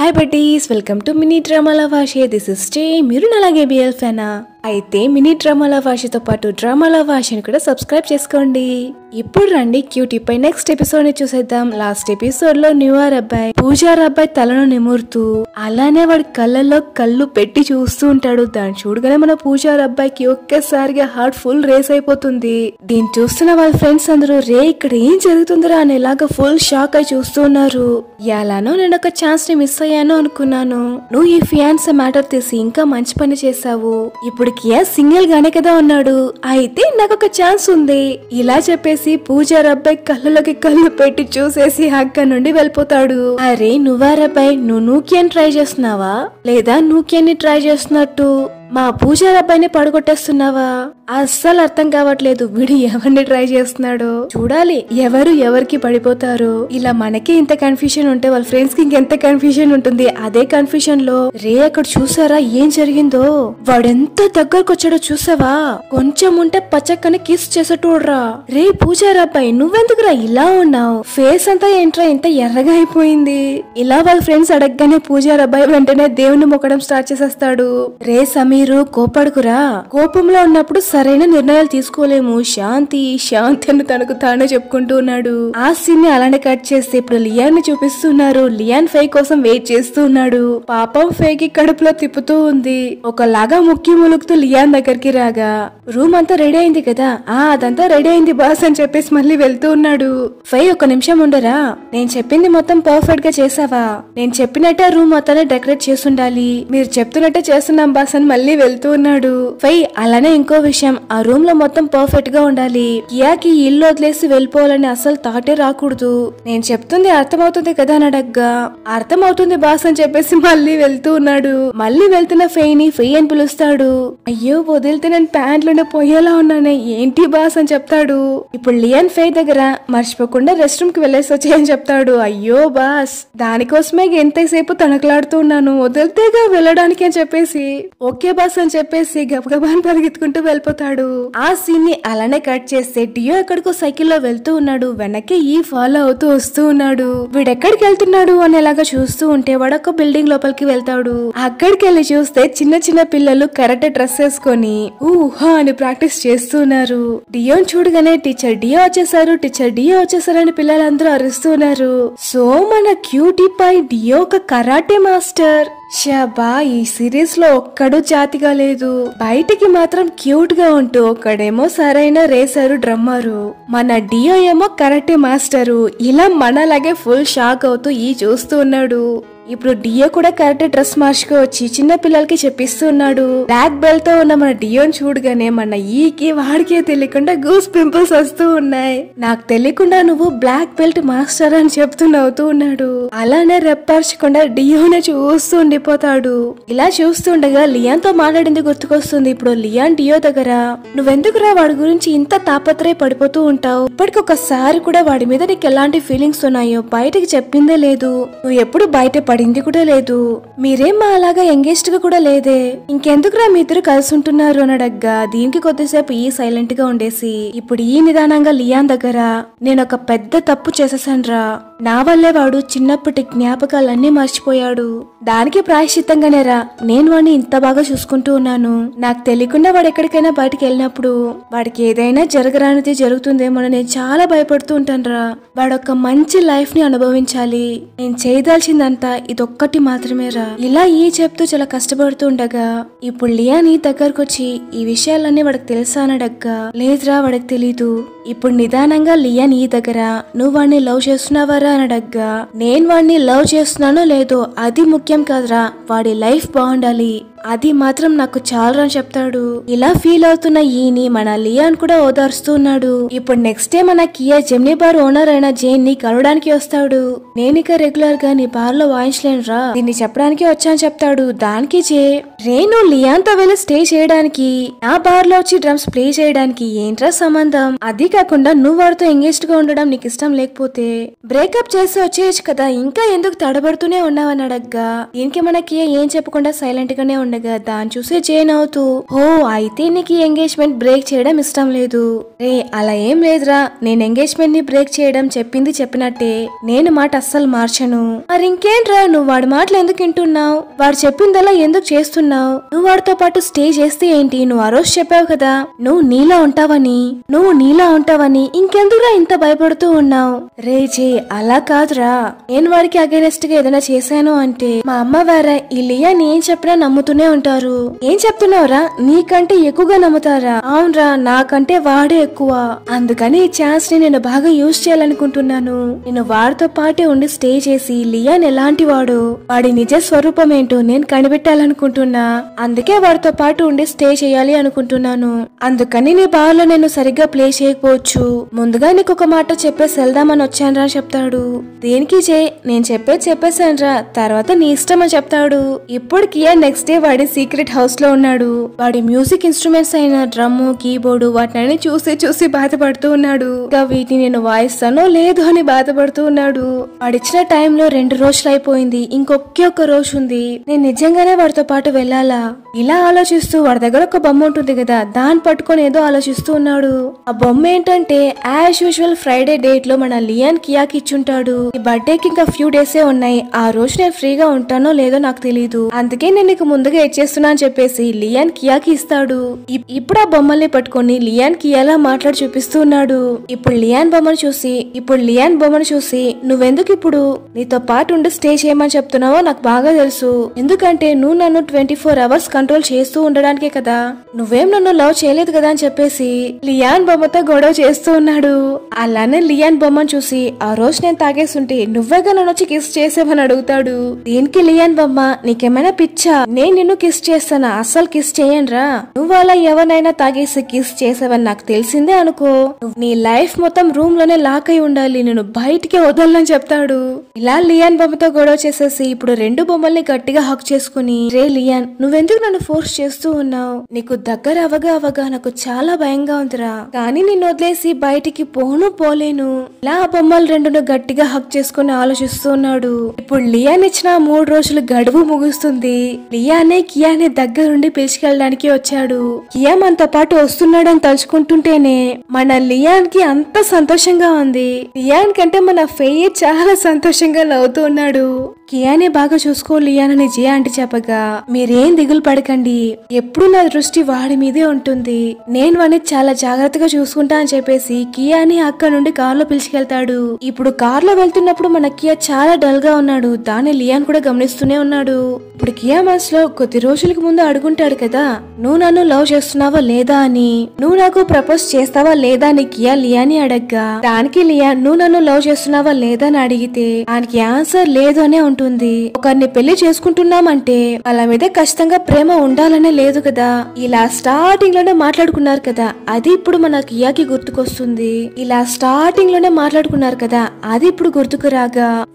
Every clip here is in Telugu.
Hi buddies, welcome to mini drama love RJ. This is J. मीरू ना बीएल फैना अयिते मिनी ड्रामालव आरजे तो पाटू ड्रामालव आरजेनी कूडा सब्सक्राइब चेसुकोंडी। इप्पुडु रंडी क्यूटी पै नेक्स्ट एपिसोड नि चूसेद्दाम। लास्ट एपिसोड लो न्यूयर अब्बाई पूजार अब्बाई तलनु निमुर्तू अलाने वाडि कल्ललो कल्लु पेट्टी चूस्तू उंटाडु। दानि चूडगाने मन पूजार अब्बाईकी ओक्कसारिगा हार्ट फुल रेस अयिपोतुंदी। दीनि चूस्तुन्न वाळ्ळ फ्रेंड्स अंदरू रे इक्कड एं जरुगुतुंदिरा अनि इलागा फुल शॉक अयि चूस्तू उन्नारु। एलानो नेनु ओक चान्स नि मिस అయ్యాను అనుకున్నాను, నువ్వు ఈ ఫియాన్సే మ్యాటర్ తీసి ఇంకా మంచి పని చేసావు, ఇప్పుడు కియా సింగిల్ గానే కదా ఉన్నాడు, అయితే నాకు ఒక ఛాన్స్ ఉంది ఇలా చెప్పేసి పూజార్ అబ్బాయి కళ్ళలోకి కళ్ళు పెట్టి చూసేసి అక్క నుండి వెళ్ళిపోతాడు। అరే నువ్వారబ్బాయి నువ్వుకేం ట్రై చేస్తున్నావా లేదా నువ్వుకేని ట్రై చేస్తున్నట్టు మా పూజార్ అబ్బాయిని పడగొట్టేస్తున్నావా? అస్సలు అర్థం కావట్లేదు వీడు ఎవరిని ట్రై చేస్తున్నాడో, చూడాలి ఎవరు ఎవరికి పడిపోతారు। ఇలా మనకి ఇంత కన్ఫ్యూజన్ ఉంటే వాళ్ళ ఫ్రెండ్స్ కి ఇంకెంత కన్ఫ్యూజన్ ఉంటుంది। అదే కన్ఫ్యూజన్ లో రే అక్కడ చూసారా ఏం జరిగిందో, వాడెంత దగ్గరకు వచ్చాడో చూసావా, కొంచెం ఉంటే పచ్చక్కని కిస్ చేసేటోడ్రా। రే పూజార్ అబ్బాయి నువ్వెందుకురా ఇలా ఉన్నావు, ఫేస్ అంతా ఏంట్రా ఇంత ఎర్రగా అయిపోయింది ఇలా వాళ్ళ ఫ్రెండ్స్ అడగగానే పూజార్ అబ్బాయి వెంటనే దేవుని మొక్కడం స్టార్ట్ చేసేస్తాడు। రే సమీ కోపడుకురా, కోపంలో ఉన్నప్పుడు సరైన నిర్ణయాలు తీసుకోలేము, శాంతి శాంతి అని తనకు తానే చెప్పుకుంటూ ఉన్నాడు। ఆ సీన్ ని అలానే కట్ చేస్తే ఇప్పుడు లియాన్ ని చూపిస్తున్నారు, లియాన్ ఫై కోసం వెయిట్ చేస్తూ ఉన్నాడు। పాపం ఫైకి కడుపులో తిప్పుతూ ఉంది, ఒకలాగా ముక్కి ములుకుతూ లియాన్ దగ్గరికి రాగా రూమ్ అంతా రెడీ అయింది కదా, ఆ అదంతా రెడీ అయింది బాస్ అని చెప్పేసి మళ్ళీ వెళ్తూ ఉన్నాడు। ఫై ఒక నిమిషం ఉండరా, నేను చెప్పింది మొత్తం పర్ఫెక్ట్ గా చేసావా, నేను చెప్పినట్టే రూమ్ మొత్తాన్ని డెకరేట్ చేస్తుండాలి, మీరు చెప్తున్నట్టే చేస్తున్నాం బాస్ అని మళ్ళీ వెళ్తూ ఉన్నాడు ఫై। అలానే ఇంకో విషయం, ఆ రూమ్ లో మొత్తం పర్ఫెక్ట్ గా ఉండాలి, కియాకి ఇల్లు వదిలేసి వెళ్ళిపోవాలని అసలు తాటే రాకూడదు, నేను చెప్తుంది అర్థమవుతుంది కదా అని అడగ్గా అర్థమవుతుంది బాస్ అని చెప్పేసి మళ్ళీ వెళ్తూ ఉన్నాడు। మళ్ళీ వెళ్తున్న ఫెయిని ఫై అని పిలుస్తాడు, అయ్యో వదిలితే నేను ప్యాంట్లోనే పోయేలా ఉన్నానే ఏంటి బాస్ అని చెప్తాడు। ఇప్పుడు లియాన్ ఫై దగ్గర మర్చిపోకుండా రెస్ట్ రూమ్ కి వెళ్ళేసి వచ్చాయని చెప్తాడు। అయ్యో బాస్ దానికోసమే ఎంతసేపు తనకలాడుతూ ఉన్నాను, వదిలితేగా వెళ్ళడానికి అని చెప్పేసి ఓకే బాస్ అని చెప్పేసి గబగబాని పరిగెత్తుకుంటూ వెళ్ళిపోతాడు। ఆ సీన్ ని అలానే కట్ చేస్తే డియో ఎక్కడికో సైకిల్లో వెళ్తూ ఉన్నాడు, వెనక్కి ఈ ఫాలో అవుతూ వస్తూ ఉన్నాడు, వీడెక్కడికి వెళ్తున్నాడు అనేలాగా చూస్తూ ఉంటే వాడొక బిల్డింగ్ లోపలికి వెళ్తాడు। అక్కడికి వెళ్ళి చూస్తే చిన్న చిన్న పిల్లలు కరెక్ట్ డ్రెస్ వేసుకొని ఊహా అని ప్రాక్టీస్ చేస్తున్నారు। డియోని చూడగానే టీచర్ డియో వచ్చేసారు టీచర్ డియో వచ్చేసారని పిల్లలందరూ అరుస్తున్నారు। సో మన క్యూటీ పై డియో ఒక కరాటే మాస్టర్, షబా ఈ సిరీస్ లో ఒక్కడు జాతిగా లేదు, బయటికి మాత్రం క్యూట్ గా ఉంటూ ఒక్కడేమో సరైన రేసరు డ్రమ్మరు, మన డియో ఏమో కరాటే మాస్టరు, ఇలా మనలాగే ఫుల్ షాక్ అవుతూ ఈ చూస్తూ ఉన్నాడు। ఇప్పుడు డియో కూడా కరెక్ట్ డ్రెస్ మార్చుకోవచ్చి చిన్న పిల్లలకి చెప్పిస్తున్నాడు। బ్లాక్ బెల్ట్ తో ఉన్న మన డియోని చూడగానే మన ఈకి వాడికే తెలియకుండా గూస్ పింపుల్స్ వస్తూ ఉన్నాయి, నాకు తెలియకుండా నువ్వు బ్లాక్ బెల్ట్ మాస్టర్ అని చెప్తూ నవ్వుతూ ఉన్నాడు। అలానే రెప్పర్చకుండా డియోనే చూస్తూ ఉండిపోతాడు। ఇలా చూస్తుండగా లియాన్ తో మాట్లాడింది గుర్తుకొస్తుంది, ఇప్పుడు లియాన్ డియో దగ్గర నువ్వెందుకురా వాడి గురించి ఇంత తాపత్రయ పడిపోతూ ఉంటావు, ఇప్పటికొకసారి కూడా వాడి మీద నీకు ఎలాంటి ఫీలింగ్స్ ఉన్నాయో బయటకి చెప్పిందే లేదు, నువ్వు ఎప్పుడు బయట పడింది కూడా లేదు, మీరేం మా అలాగా ఎంగేజ్డ్ గా కూడా లేదే, ఇంకెందుకురా మీ ఇద్దరు కలిసి ఉంటున్నారు అని అడగ్గా దీనికి కొద్దిసేపు ఈ సైలెంట్ గా ఉండేసి ఇప్పుడు ఈ నిదానంగా లియాన్ దగ్గర నేను ఒక పెద్ద తప్పు చేసేసానురా, నా వల్లే వాడు చిన్నప్పటి జ్ఞాపకాలన్నీ మర్చిపోయాడు, దానికి ప్రాయశ్చిత్తంగానేరా నేను వాడిని ఇంత బాగా చూసుకుంటూ ఉన్నాను, నాకు తెలియకుండా వాడు ఎక్కడికైనా బయటకు వెళ్ళినప్పుడు వాడికి ఏదైనా జరగరానిది జరుగుతుందేమో నేను చాలా భయపడుతూ ఉంటానురా, వాడొక మంచి లైఫ్ ని అనుభవించాలి, నేను చేయదాల్సిందంతా ఇదొక్కటి మాత్రమేరా, ఇలా ఈ చెప్తూ చాలా కష్టపడుతూ ఉండగా ఇప్పుడు లియాని దగ్గరకు వచ్చి ఈ విషయాలన్నీ వాడికి తెలుసా అని అడగ్గా లేదురా వాడికి తెలీదు, ఇప్పుడు నిదానంగా లియాని దగ్గర నువ్వు వాడిని లవ్ చేస్తున్నావారా అని అడగ్గా నేను వాడిని లవ్ చేస్తున్నానో లేదో అది ముఖ్యం కాదురా, వాడి లైఫ్ బాగుండాలి అది మాత్రం నాకు చాలా అని చెప్తాడు। ఇలా ఫీల్ అవుతున్న ఈని మన లియాన్ కూడా ఓదార్స్తున్నాడు। ఇప్పుడు నెక్స్ట్ డే మన కియా జెమిని బార్ ఓనర్ అయిన జేన్ ని కలవడానికి వస్తాడు, నేనిక రెగ్యులర్ గా నీ బార్ లో వాయించలేనురా దీన్ని చెప్పడానికి వచ్చాను చెప్తాడు। దానికి జే రేను లియాన్ తో వెళ్ళి స్టే చేయడానికి నా బార్ లో వచ్చి డ్రమ్స్ ప్లే చేయడానికి ఏంట్రా సంబంధం, అది కాకుండా నువ్వు వాడితో ఎంగేజ్డ్ గా ఉండడం నీకు ఇష్టం లేకపోతే బ్రేకప్ చేసి వచ్చేయచ్చు కదా, ఇంకా ఎందుకు తడబడుతూనే ఉన్నావు అని అడగ్గా దీనికి మన కియా ఏం చెప్పకుండా సైలెంట్ గానే ఉండగా దాన్ని చూసి జైన్ అవుతూ ఓ అయితే నీకు ఎంగేజ్మెంట్ బ్రేక్ చేయడం ఇష్టం లేదు. రే అలా ఏం లేదురా, నేను ఎంగేజ్మెంట్ ని బ్రేక్ చేయడం చెప్పింది చెప్పినట్టే, నేను మాట అస్సలు మార్చను. మరి ఇంకేంట్రా నువ్వు వాడి మాటలు ఎందుకు వింటున్నావు? వాడు చెప్పిందలా ఎందుకు చేస్తున్నావు? నువ్వు వాడితో పాటు స్టే చేస్తే ఏంటి? నువ్వు ఆ రోజు చెప్పావు కదా నువ్వు నీలా ఉంటావని ఇంకెందుకురా ఇంత భయపడుతూ ఉన్నావు? రే జే అలా కాదురా, నేను వాడికి అగైనెస్ట్ గా ఏదైనా చేశాను అంటే మా అమ్మ వారా ఈ లియా నేను చెప్పినా నమ్ముతూనే ఉంటారు. ఏం చెప్తున్నావురా? నీకంటే ఎక్కువగా నమ్ముతారా? అవునరా, నాకంటే వాడే ఎక్కువ. అందుకని ఈ ఛాన్స్ ని నేను బాగా యూజ్ చేయాలనుకుంటున్నాను. నేను వాడితో పాటే ఉండి స్టే చేసి లియాన్ ఎలాంటి వాడు, వాడి నిజ స్వరూపం ఏంటో నేను కనిపెట్టాలనుకుంటున్నా. అందుకే వాడితో పాటు ఉండి స్టే చేయాలి అనుకుంటున్నాను. అందుకని నీ బార్ లో నేను సరిగ్గా ప్లే చేయకపోవచ్చు, ముందుగా నీకు ఒక మాట చెప్పేసి వెళ్దామని వచ్చాను రా చెప్తాడు. దేనికి జే నేను చెప్పేసాను రా, తర్వాత నీ ఇష్టం అని చెప్తాడు. ఇప్పుడు కియా నెక్స్ట్ డే వాడి సీక్రెట్ హౌస్ లో ఉన్నాడు. వాడి మ్యూజిక్ ఇన్స్ట్రుమెంట్స్ అయిన డ్రమ్ము కీబోర్డు వాటిని చూసి బాధపడుతూ ఉన్నాడు. ఇంకా వీటిని నేను వాయిస్తానో లేదు అని బాధపడుతూ ఉన్నాడు. వాడిచ్చిన టైమ్ లో 2 రోజులు అయిపోయింది, ఇంకొక రోజు ఉంది. నేను నిజంగానే వాడితో పాటు వెళ్ళాలా? ఇలా ఆలోచిస్తూ వాడి దగ్గర ఒక బొమ్మ ఉంటుంది కదా, దాన్ని పట్టుకొని ఏదో ఆలోచిస్తూ ఉన్నాడు. ఆ బొమ్మ ఏంటంటే యాజ్ యూజువల్ ఫ్రైడే డేట్ లో మన లియాన్ కియాకి ఇచ్చుంటాడు. ఈ బర్త్డే కి ఇంకా ఫ్యూ డేస్ ఏ ఉన్నాయి, ఆ రోజు నేను ఫ్రీగా ఉంటానో లేదో నాకు తెలియదు, అందుకే నేను నీకు ముందుగా ఇచ్చేస్తున్నా అని చెప్పేసి లియాన్ కియాకి ఇస్తాడు. ఇప్పుడు ఆ బొమ్మల్ని పట్టుకుని లియాన్ కియాలా మాట్లాడి చూపిస్తూ ఉన్నాడు. ఇప్పుడు లియాన్ బొమ్మను చూసి నువ్వెందుకు ఇప్పుడు నీతో పాటు ఉండి స్టే చేయమని చెప్తున్నావో నాకు బాగా తెలుసు, ఎందుకంటే నువ్వు నన్ను 24 hours కంట్రోల్ చేస్తూ ఉండడానికే కదా, నువ్వేం నన్ను లవ్ చేయలేదు కదా అని చెప్పేసి లియాన్ బొమ్మతో గొడవ చేస్తూ ఉన్నాడు. అలానే లియాన్ బొమ్మను చూసి ఆ రోజు నేను తాగేస్తుంటే నువ్వేగా నన్ను వచ్చి కిస్ చేసావని అడుగుతాడు. దీనికి లియాన్ బొమ్మ నీకేమైనా పిచ్చా, నేను నిన్ను కిస్ చేస్తానా? అస్సలు కిస్ చేయనురా, నువ్వు అలా ఎవరినైనా తాగేసి కిస్ చేసావని నాకు తెలిసిందే అనుకో, నీ లైఫ్ మొత్తం రూమ్ లోనే లాక్ అయి ఉండాలి, నేను బయటికి వదలని చెప్తాడు. ఇలా లియాన్ బొమ్మతో గొడవ చేసేసి ఇప్పుడు 2 బొమ్మల్ని గట్టిగా హక్ చేసుకుని రే లియాన్ నువ్వెందుకు నన్ను ఫోర్స్ చేస్తూ ఉన్నావు, నీకు దగ్గర అవగా నాకు చాలా భయంగా ఉందిరా, కానీ నిన్ను వదిలేసి బయటికి పోలేను. ఇలా బొమ్మలు 2ను గట్టిగా హక్ చేసుకుని ఆలోచిస్తున్నాడు. ఇప్పుడు లియాన్ ఇచ్చిన 3 రోజులు గడువు ముగుస్తుంది. లియానే కియాని దగ్గరుండి పిలుచుకెళ్ళడానికి వచ్చాడు. కియా మనతో పాటు వస్తున్నాడని తలుచుకుంటుంటేనే మన లియాన్ కి అంత సంతోషంగా ఉంది. లియాన్ కంటే మన ఫెయ్యే చాలా సంతోషంగా నవ్వుతూ ఉన్నాడు. కియాని బాగా చూసుకో లియాన్ అని జియా అంటే చెప్పగా, మీరేం దిగులు పడకండి, ఎప్పుడు నా దృష్టి వాడి మీదే ఉంటుంది, నేను వాడిని చాలా జాగ్రత్తగా చూసుకుంటా అని చెప్పేసి కియాని అక్కడ నుండి కార్ లో పిలుచుకెళ్తాడు. ఇప్పుడు కార్ లో వెళ్తున్నప్పుడు మన కియా చాలా డల్ గా ఉన్నాడు, దాన్ని లియాన్ కూడా గమనిస్తూనే ఉన్నాడు. ఇప్పుడు కియా మనసులో కొద్ది రోజులకు ముందు అడుగుంటాడు కదా, నువ్వు నన్ను లవ్ చేస్తున్నావా లేదా అని, నువ్వు నాకు ప్రపోజ్ చేస్తావా లేదా అని కియా లియాని అడగ్గా, దానికి లియా నువ్వు నన్ను లవ్ చేస్తున్నావా లేదా అని అడిగితే దానికి ఆన్సర్ లేదు అనే ఉంటుంది. ఒకరిని పెళ్లి చేసుకుంటున్నామంటే వాళ్ళ మీద ఖచ్చితంగా ప్రేమ ఉండాలనే లేదు కదా, ఇలా స్టార్టింగ్ లోనే మాట్లాడుకున్నారు కదా, అది ఇప్పుడు మన కియాకి గుర్తుకొస్తుంది.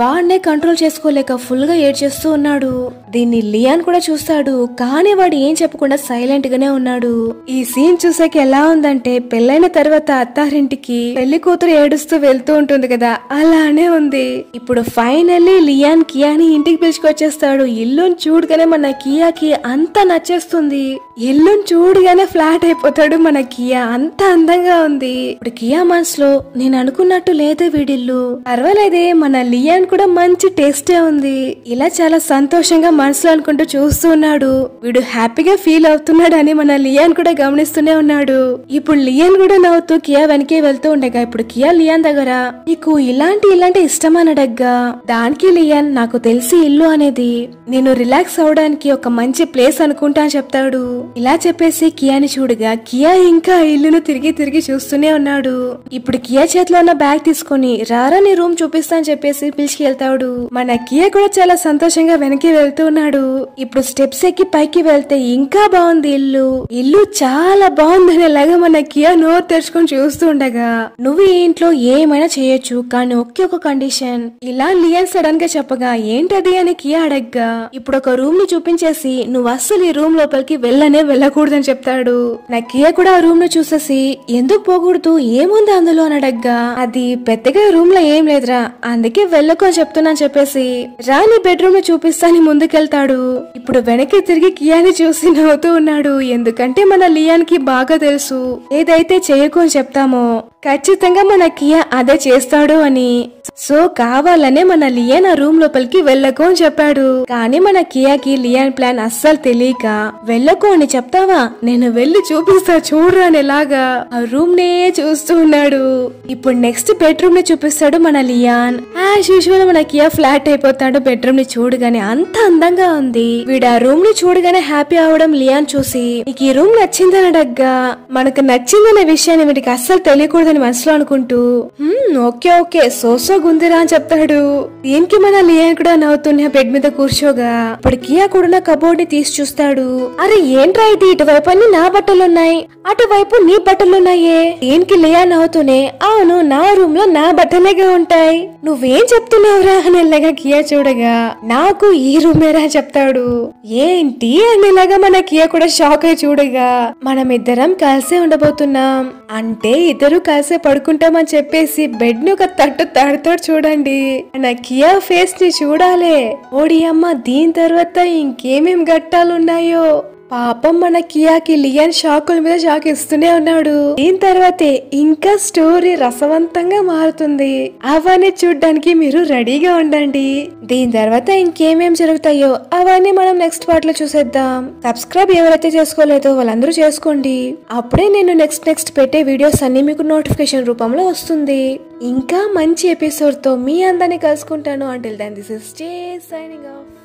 వాడినే కంట్రోల్ చేసుకోలేక ఫుల్ గా ఏడ్చేస్తూ ఉన్నాడు. దీన్ని లియాన్ కూడా చూస్తాడు, కానీ వాడు ఏం చెప్పకుండా సైలెంట్ గానే ఉన్నాడు. ఈ సీన్ చూసాక ఎలా ఉందంటే పెళ్లైన తర్వాత అత్తారింటికి పెళ్లి కూతురు ఏడుస్తూ వెళ్తూ ఉంటుంది కదా, అలానే ఉంది. ఇప్పుడు ఫైనల్లీ లియాన్ కియాని ఇంటికి పిలుచుకొచ్చేస్తాడు. ఇల్లుని చూడగానే మన కియాకి అంత నచ్చేస్తుంది. ఇల్లుని చూడగానే ఫ్లాట్ అయిపోతాడు మన కియా, అంత అందంగా ఉంది. ఇప్పుడు కియా మనసులో నేను అనుకున్నట్టు లేదే వీడిల్లు, పర్వాలేదే మన లియాన్ కూడా మంచి టేస్టే ఉంది. ఇలా చాలా సంతోషంగా మనసులో అనుకుంటూ చూస్తూ ఉన్నాడు. వీడు హ్యాపీగా ఫీల్ అవుతున్నాడు అని మన లియాన్ కూడా గమనిస్తూనే ఉన్నాడు. ఇప్పుడు లియాన్ కూడా నవ్వుతూ కియా వెనకే వెళ్తూ ఉండగా ఇప్పుడు కియా లియాన్ దగ్గర నీకు ఇలాంటి ఇష్టం అని అడగ్గా, దానికి లియాన్ నాకు తెలిసి ఇల్లు అనేది నేను రిలాక్స్ అవడానికి ఒక మంచి ప్లేస్ అనుకుంటా అని చెప్తాడు. ఇలా చెప్పేసి కియాని చూడగా కియా ఇంకా ఇల్లును తిరిగి చూస్తూనే ఉన్నాడు. ఇప్పుడు కియా చేతిలో ఉన్న బ్యాగ్ తీసుకుని రారా నీ రూమ్ చూపిస్తా అని చెప్పేసి పిలిచికెళ్తాడు. మన కియా కూడా చాలా సంతోషంగా వెనక్కి వెళ్తూ ఉన్నాడు. ఇప్పుడు స్టెప్స్ ఎక్కి పైకి వెళ్తే ఇంకా బాగుంది ఇల్లు చాలా బాగుందనేలాగా మన కియా నోరు తెరుచుకొని చూస్తూ ఉండగా, నువ్వు ఈ ఇంట్లో ఏమైనా చేయొచ్చు కానీ ఒకే ఒక కండిషన్ ఇలా లియాన్ సడన్ గా చెప్పగా, ఏంటది అని కియా అడగ్గా, ఇప్పుడు ఒక రూమ్ ని చూపించేసి నువ్వు అస్సలు ఈ రూమ్ లోపలికి వెళ్ళకూడదని చెప్తాడు. నా కియా కూడా ఆ రూమ్ ను చూసేసి ఎందుకు పోకూడదు, ఏముంది అందులో అని అడగ్గా, అది పెద్దగా రూమ్ లో ఏం లేదురా అందుకే వెళ్ళకు అని చెప్తున్నా చెప్పేసి రా నీ బెడ్రూమ్ ను చూపిస్తాని ముందుకు తీసుకెళ్తాడు. ఇప్పుడు వెనక్కి తిరిగి కియాని చూసి నవ్వుతూ ఉన్నాడు. ఎందుకంటే మన లియాన్ కి బాగా తెలుసు ఏదైతే చేయకూడదని చెప్తామో ఖచ్చితంగా మన కియా అదే చేస్తాడు అని. సో కావాలనే మన లియాన్ ఆ రూమ్ లోపలికి వెళ్ళకు అని చెప్పాడు. కానీ మన కియాకి లియాన్ ప్లాన్ అస్సలు తెలియక వెళ్ళకు అని చెప్తావా నేను వెళ్ళి చూపిస్తా చూడరా అనేలాగా ఆ రూమ్ నే చూస్తూ ఉన్నాడు. ఇప్పుడు నెక్స్ట్ బెడ్రూమ్ ని చూపిస్తాడు మన లియాన్. యాజ్ యూజువల్ మన కియా ఫ్లాట్ అయిపోతాడు బెడ్రూమ్ ని చూడగానే. అంత అందంగా ఉంది. వీడు ఆ రూమ్ ని చూడగానే హ్యాపీ అవడం లియాన్ చూసి నీకు ఈ రూమ్ నచ్చిందని అడగ్గా మనకు నచ్చిందనే విషయాన్ని వీడికి అస్సలు తెలియకూడదని మనసులో అనుకుంటూ ఓకే ఓకే సో గుందిరా అని చెప్తాడు. దీనికి మన లియాన్ కూడా నవ్వుతున్న బెడ్ మీద కూర్చోగా ఇప్పుడు కియా కూడా కబోర్డ్ ని తీసి చూస్తాడు. అరే ఏంట్రా ఇది ఇటువైపు అన్ని నా బట్టలున్నాయి అటువైపు నీ బట్టలున్నాయే. దీనికి లియాన్ నవ్వుతూనే అవును నా రూమ్ లో నా బట్టలేగా ఉంటాయి నువ్వేం చెప్తున్నావురా అనేలాగా కియా చూడగా నాకు ఈ రూమేరా చెప్తాడు. ఏంటి అనేలాగా మన కియా కూడా షాక్ అయి చూడగా మనం ఇద్దరం కలిసే ఉండబోతున్నాం అంటే ఇద్దరు కలిసే పడుకుంటామని చెప్పేసి బెడ్ ని ఒక తట్టు తాడుతూ చూడండి. నా కియా ఫేస్ ని చూడాలే. ఓడి అమ్మ దీని తర్వాత ఇంకేమేం గట్టాలున్నాయో. పాపం మన కియాకి లియాన్ షాకుల మీద షాక్ ఇస్తూనే ఉన్నాడు. దీని తర్వాతే ఇంకా స్టోరీ రసవంతంగా మారుతుంది. అవన్నీ చూడ్డానికి మీరు రెడీగా ఉండండి. దీని తర్వాత ఇంకేమేం జరుగుతాయో అవన్నీ మనం నెక్స్ట్ పార్ట్ లో చూసేద్దాం. సబ్స్క్రైబ్ ఎవరైతే చేసుకోలేదో వాళ్ళందరూ చేసుకోండి. అప్పుడే నేను నెక్స్ట్ పెట్టే వీడియోస్ అన్ని మీకు నోటిఫికేషన్ రూపంలో వస్తుంది. ఇంకా మంచి ఎపిసోడ్ తో మీ అందరినీ కలుసుకుంటాను. Until then this is J signing of.